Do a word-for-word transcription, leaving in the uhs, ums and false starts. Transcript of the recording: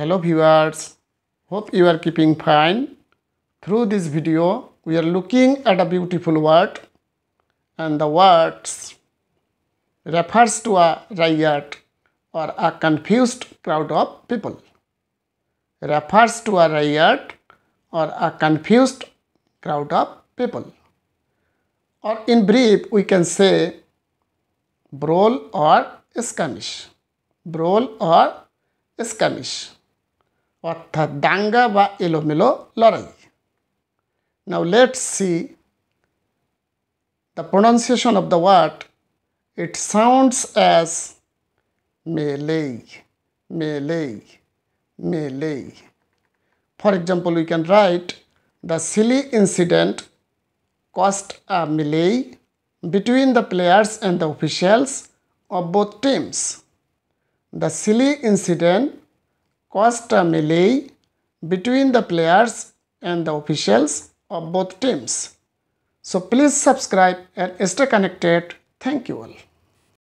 Hello viewers, hope you are keeping fine. Through this video, we are looking at a beautiful word, and the words refers to a riot or a confused crowd of people. Refers to a riot or a confused crowd of people. Or in brief, we can say brawl or skirmish. Brawl or skirmish. অর্থাৎ দাঙ্গা বা এলোমেলো লড়াই। Now let's see the pronunciation of the word. It sounds as melee, melee, melee. For example, we can write the silly incident caused a melee between the players and the officials of both teams. The silly incident caused a melee between the players and the officials of both teams. So please subscribe and stay connected. Thank you all.